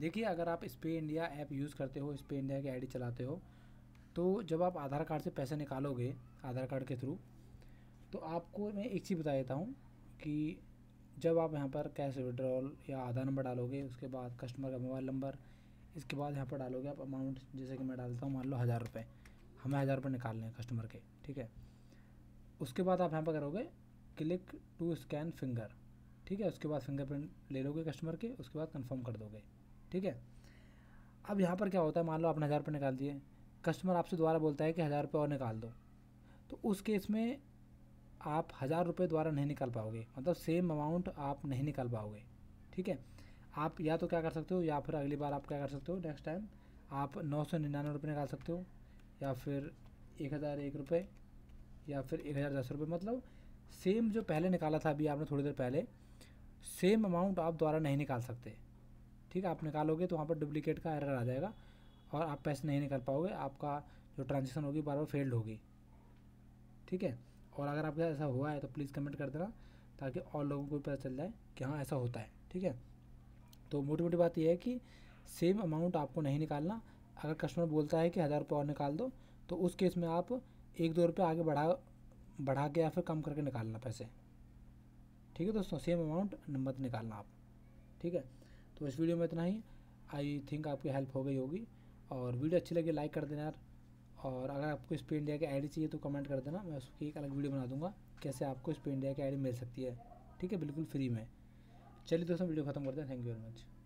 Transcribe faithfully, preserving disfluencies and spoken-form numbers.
देखिए, अगर आप स्पे इंडिया ऐप यूज़ करते हो, स्पे इंडिया की आईडी चलाते हो, तो जब आप आधार कार्ड से पैसे निकालोगे आधार कार्ड के थ्रू, तो आपको मैं एक चीज़ बता देता हूँ कि जब आप यहाँ पर कैश विड्रॉल या आधार नंबर डालोगे, उसके बाद कस्टमर का मोबाइल नंबर, इसके बाद यहाँ पर डालोगे आप अमाउंट। जैसे कि मैं डालता हूँ मान लो हज़ार रुपये, हमें हज़ार रुपये निकालने हैं कस्टमर के, ठीक है। उसके बाद आप यहाँ पर करोगे क्लिक टू स्कैन फिंगर, ठीक है। उसके बाद फिंगरप्रिंट ले लोगे कस्टमर के, उसके बाद कंफर्म कर दोगे, ठीक है। अब यहाँ पर क्या होता है, मान लो आपने हज़ार रुपये निकाल दिए, कस्टमर आपसे दोबारा बोलता है कि हज़ार रुपये और निकाल दो, तो उस केस में आप हज़ार रुपये द्वारा नहीं निकाल पाओगे, मतलब सेम अमाउंट आप नहीं निकाल पाओगे, ठीक है। आप या तो क्या कर सकते हो, या फिर अगली बार आप क्या कर सकते हो, नेक्स्ट टाइम आप नौ सौ निन्यानवे रुपये निकाल सकते हो, या फिर एक हज़ार एक रुपये, या फिर एक हज़ार दस रुपये। मतलब सेम जो पहले निकाला था अभी आपने थोड़ी देर पहले, सेम अमाउंट आप द्वारा नहीं निकाल सकते, ठीक है। आप निकालोगे तो वहाँ पर डुप्लीकेट का एरर आ जाएगा और आप पैसे नहीं निकाल पाओगे, आपका जो ट्रांजेक्शन होगी बार बार फेल्ड होगी, ठीक है। और अगर आपके ऐसा हुआ है तो प्लीज़ कमेंट कर देना, ताकि और लोगों को भी पता चल जाए कि हाँ ऐसा होता है, ठीक है। तो मोटी मोटी बात यह है कि सेम अमाउंट आपको नहीं निकालना। अगर कस्टमर बोलता है कि हज़ार रुपये और निकाल दो, तो उस केस में आप एक दो रुपये आगे बढ़ा बढ़ा के या फिर कम करके निकालना पैसे, ठीक है दोस्तों। सेम अमाउंट मत निकालना आप, ठीक है। तो इस वीडियो में इतना ही, आई थिंक आपकी हेल्प हो गई होगी। और वीडियो अच्छी लगी लाइक कर देना यार, और अगर आपको स्पे इंडिया की आईडी चाहिए तो कमेंट कर देना, मैं उसकी एक अलग वीडियो बना दूंगा कैसे आपको स्पे इंडिया की आईडी मिल सकती है, ठीक है, बिल्कुल फ्री में। चलिए दोस्तों वीडियो खत्म करते हैं, थैंक यू वेरी मच।